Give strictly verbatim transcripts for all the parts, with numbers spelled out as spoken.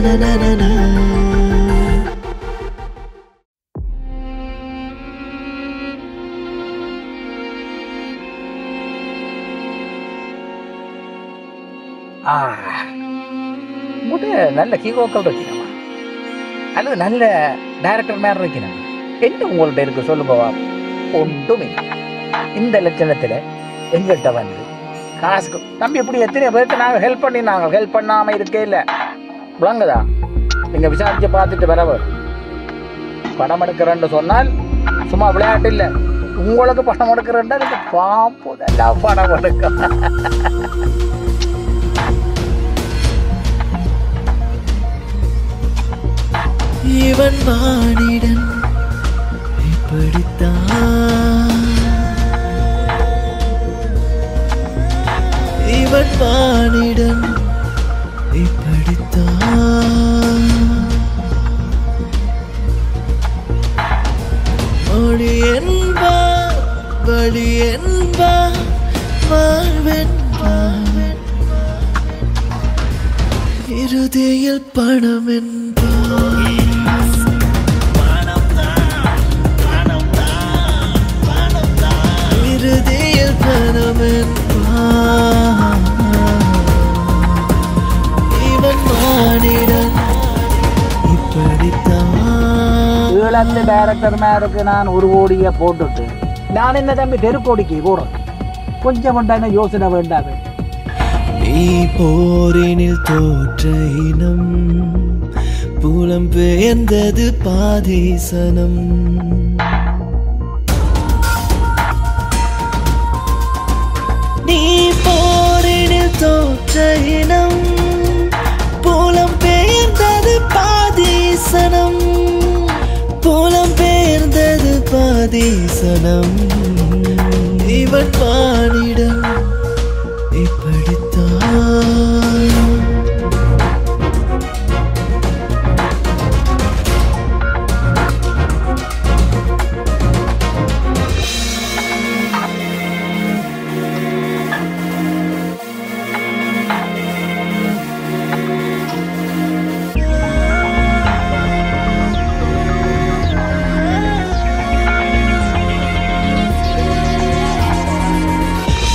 na na na na na. நல்ல ஹீரோக்கள் இருக்கீங்கம்மா, அல்லது நல்ல டைரக்டர்மார் இருக்கீங்க. என்ன உங்கள்கிட்ட இருக்கு சொல்லுங்கவா? ஒன்றுமே. இந்த லட்சணத்தில் எங்கள்கிட்ட வந்து காசுக்கு தம்பி இப்படி எத்தனை பேருக்கு நாங்கள் ஹெல்ப் பண்ணி நாங்கள் ஹெல்ப் பண்ணாமல் இருக்கே இல்லை. விளங்குதா? நீங்கள் விசாரித்து பார்த்துட்டு வரவு படம் எடுக்கிறேன்னு சொன்னால் சும்மா விளையாட்டு இல்லை. உங்களுக்கு படம் எடுக்கிறேன்டா நீங்கள் பாம்பு படம் எடுக்க இவன் வாணிடன் இப்படித்தான், இவன் வாணிடன் இப்படித்தான். மொழி என்பா வழி என்பா மார்வென்பா இருதியில் பணம் என்பா. ஈழத்து டைரக்டர்மாருக்கு நான் ஒரு கோடியை போட்டுட்டு நான் என்ன தம்பி தெரு கோடிக்கு போடுறேன். கொஞ்சம் வேண்டாம், யோசனை வேண்டாம். நீ போரினில் தோற்ற இனம் புலம் பெயர்ந்தது பாதீசனம். நீ போரினில் தோற்ற இனம் புலம் பெயர்ந்தது பாதீசனம், புலம் பெயர்ந்தது பாதீசனம். இவன் வாணிடம் இப்படித்தான்.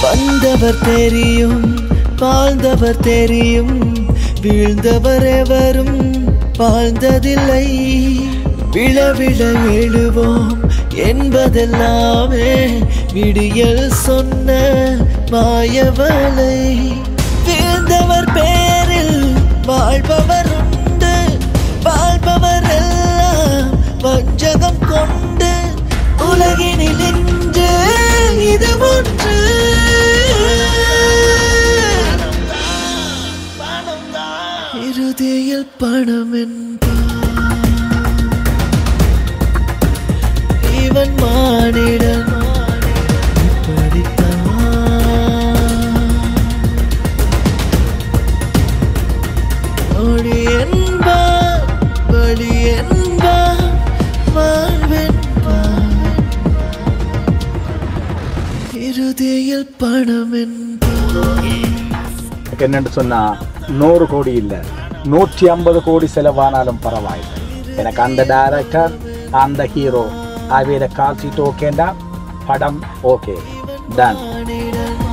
வந்தவர் தெரியும், வாழ்ந்தவர் தெரியும், வீழ்ந்தவர் எவரும் வாழ்ந்ததில்லை. விழவிழ எழுவோம் என்பதெல்லாமே விடியல் சொன்ன மாயவலை. வீழ்ந்தவர் பேரில் வாழ்பவர் உண்டு, வாழ்பவர் எல்லாம் வஞ்சகம் கொண்டு. உலகினில் இன்று இது ஒன்று இருதியில் பணம் என்பான். இவன் மானிடன் இப்படித்தான். ஒளி என்பா வழி என்பா மார்வென்பா இருதியில் பணம் என்பான். என்னென்னு சொன்னால் நூறு கோடி இல்லை, நூற்றி ஐம்பது கோடி செலவானாலும் பரவாயில்லை. எனக்கு அந்த டைரக்டர் அந்த ஹீரோ அவையில கால் சீட்டு ஓகேண்டா, படம் ஓகே டன்.